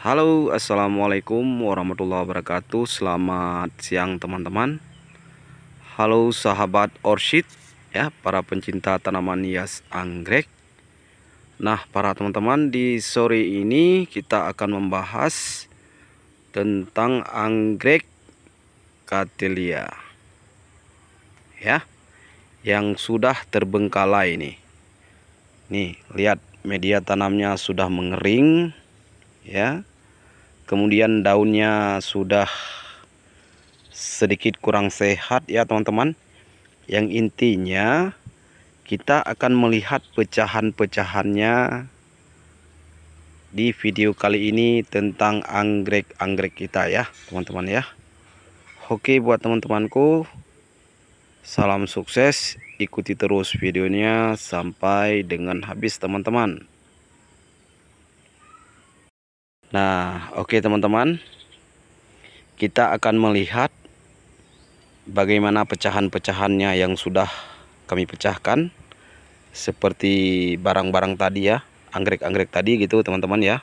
Halo, assalamualaikum warahmatullahi wabarakatuh. Selamat siang teman-teman. Halo sahabat Orchid ya, para pencinta tanaman hias anggrek. Nah, para teman-teman, di sore ini kita akan membahas tentang anggrek Cattleya ya, yang sudah terbengkalai nih. Nih, lihat media tanamnya sudah mengering ya. Kemudian daunnya sudah sedikit kurang sehat ya teman-teman. Yang intinya kita akan melihat pecahan-pecahannya di video kali ini tentang anggrek-anggrek kita ya teman-teman ya. Oke, buat teman-temanku, salam sukses. Ikuti terus videonya sampai dengan habis teman-teman. Nah, oke teman-teman, kita akan melihat bagaimana pecahan-pecahannya yang sudah kami pecahkan, seperti barang-barang tadi ya, anggrek-anggrek tadi gitu teman-teman ya.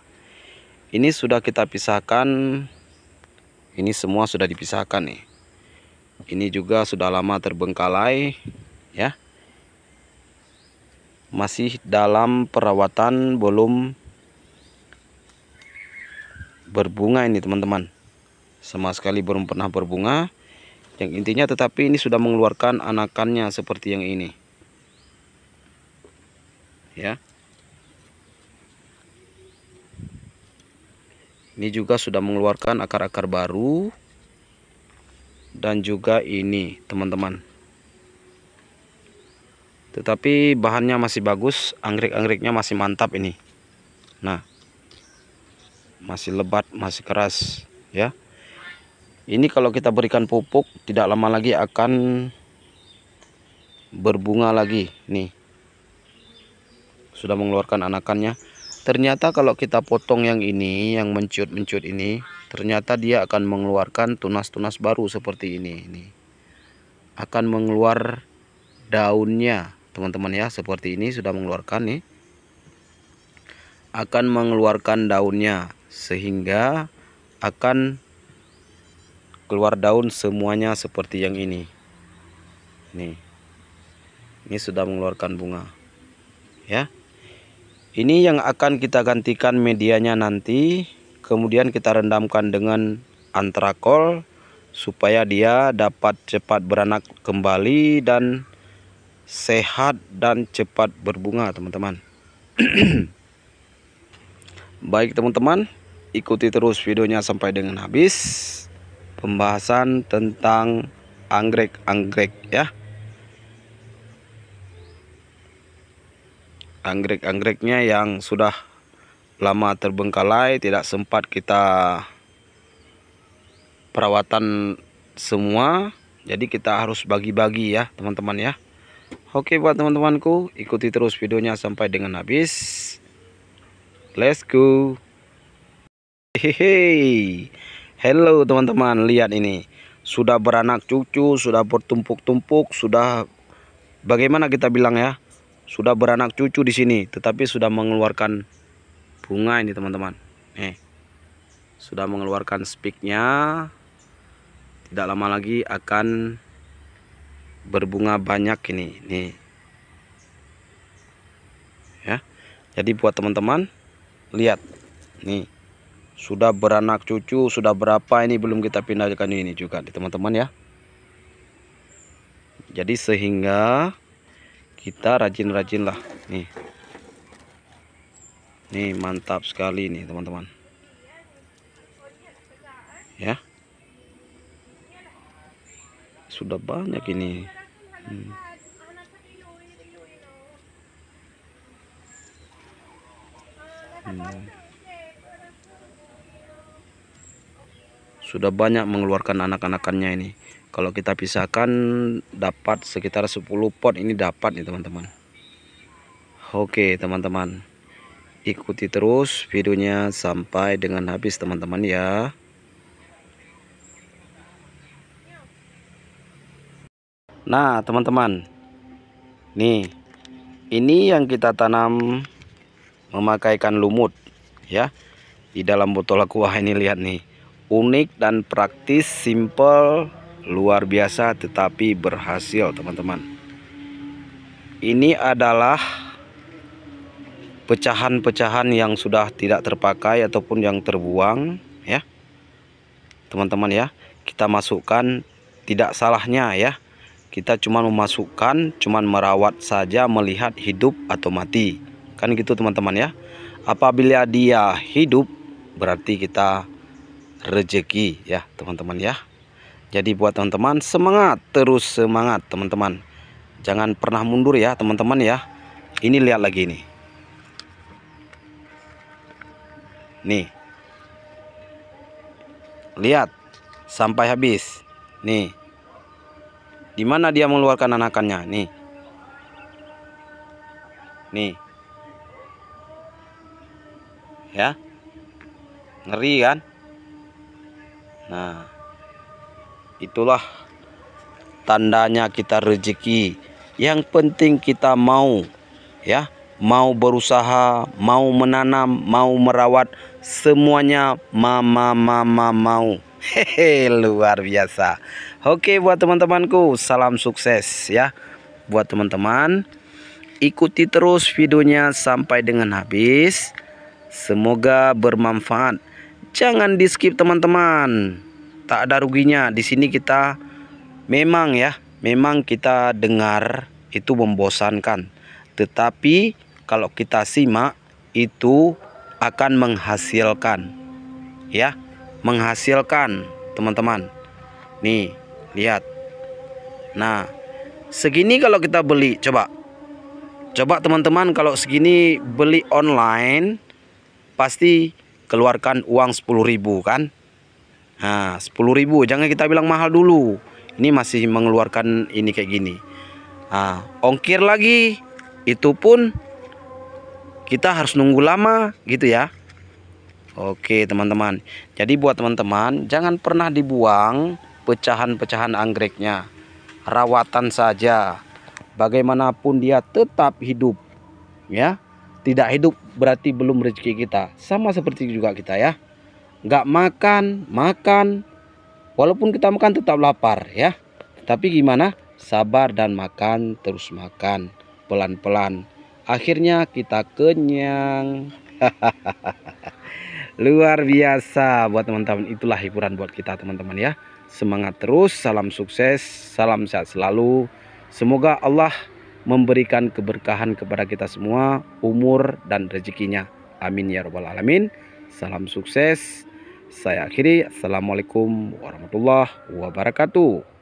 Ini sudah kita pisahkan, ini semua sudah dipisahkan nih. Ini juga sudah lama terbengkalai ya, masih dalam perawatan, belum berbunga ini teman-teman, sama sekali belum pernah berbunga yang intinya, tetapi ini sudah mengeluarkan anakannya seperti yang ini ya. Ini juga sudah mengeluarkan akar-akar baru, dan juga ini teman-teman, tetapi bahannya masih bagus, anggrek-anggreknya masih mantap ini. Nah, masih lebat, masih keras ya. Ini kalau kita berikan pupuk, tidak lama lagi akan berbunga lagi nih. Sudah mengeluarkan anakannya. Ternyata kalau kita potong yang ini, yang menciut-menciut ini, ternyata dia akan mengeluarkan tunas-tunas baru seperti ini nih. Akan mengeluar daunnya, teman-teman ya, seperti ini sudah mengeluarkan nih. Akan mengeluarkan daunnya, sehingga akan keluar daun semuanya seperti yang ini nih. Ini sudah mengeluarkan bunga ya. Ini yang akan kita gantikan medianya nanti, kemudian kita rendamkan dengan antrakol supaya dia dapat cepat beranak kembali dan sehat dan cepat berbunga teman-teman. Baik teman-teman, ikuti terus videonya sampai dengan habis, pembahasan tentang anggrek-anggrek ya. Anggrek-anggreknya yang sudah lama terbengkalai, tidak sempat kita perawatan semua, jadi kita harus bagi-bagi ya teman-teman ya. Oke, buat teman-temanku, ikuti terus videonya sampai dengan habis. Let's go. Hehehe. Hello teman-teman, lihat ini. Sudah beranak cucu, sudah bertumpuk-tumpuk, sudah, bagaimana kita bilang ya? Sudah beranak cucu di sini, tetapi sudah mengeluarkan bunga ini teman-teman. Nih. Sudah mengeluarkan spiknya. Tidak lama lagi akan berbunga banyak ini. Nih. Ya. Jadi buat teman-teman, lihat nih, sudah beranak cucu, sudah berapa ini belum kita pindahkan ini juga teman-teman ya. Jadi sehingga kita rajin-rajin lah nih. Nih mantap sekali nih teman-teman ya, sudah banyak ini. Sudah banyak mengeluarkan anak-anakannya ini. Kalau kita pisahkan dapat sekitar 10 pot ini dapat nih teman-teman. Oke teman-teman, ikuti terus videonya sampai dengan habis teman-teman ya. Nah teman-teman, nih, ini yang kita tanam memakaikan lumut ya. di dalam botol aqua ini. Lihat nih, unik dan praktis, simple, luar biasa tetapi berhasil teman-teman. Ini adalah pecahan-pecahan yang sudah tidak terpakai ataupun yang terbuang ya teman-teman ya. Kita masukkan, tidak salahnya ya, kita cuma memasukkan, cuman merawat saja, melihat hidup atau mati. Kan gitu teman-teman ya. Apabila dia hidup berarti kita rezeki ya teman-teman ya. Jadi buat teman-teman, semangat, terus semangat teman-teman. Jangan pernah mundur ya teman-teman ya. Ini lihat lagi ini. Nih. Lihat sampai habis. Nih. Di mana dia mengeluarkan anakannya? Nih. Nih. Ya. Ngeri kan? Nah. Itulah tandanya kita rezeki. Yang penting kita mau ya, mau berusaha, mau menanam, mau merawat, semuanya mama mau. Hehe, luar biasa. Oke, buat teman-temanku, salam sukses ya. Buat teman-teman, ikuti terus videonya sampai dengan habis. Semoga bermanfaat. Jangan di-skip teman-teman. Tak ada ruginya. Di sini kita memang ya, memang kita dengar itu membosankan. Tetapi kalau kita simak itu akan menghasilkan ya. Menghasilkan teman-teman. Nih lihat. Nah segini kalau kita beli, coba teman-teman, kalau segini beli online pasti keluarkan uang 10.000 kan. Nah 10.000, jangan kita bilang mahal dulu. Ini masih mengeluarkan ini kayak gini. Nah, ongkir lagi, itu pun kita harus nunggu lama gitu ya. Oke teman-teman. Jadi buat teman-teman, jangan pernah dibuang pecahan-pecahan anggreknya. Rawatan saja. Bagaimanapun dia tetap hidup ya. Tidak hidup berarti belum rezeki kita. Sama seperti juga kita ya. Nggak makan, makan. Walaupun kita makan tetap lapar ya. Tapi gimana? Sabar dan makan, terus makan pelan-pelan. Akhirnya kita kenyang. Luar biasa buat teman-teman. Itulah hiburan buat kita teman-teman ya. Semangat terus, salam sukses, salam sehat selalu. Semoga Allah memberikan keberkahan kepada kita semua, umur dan rezekinya. Amin ya rabbal alamin. Salam sukses. Saya akhiri. Assalamualaikum warahmatullahi wabarakatuh.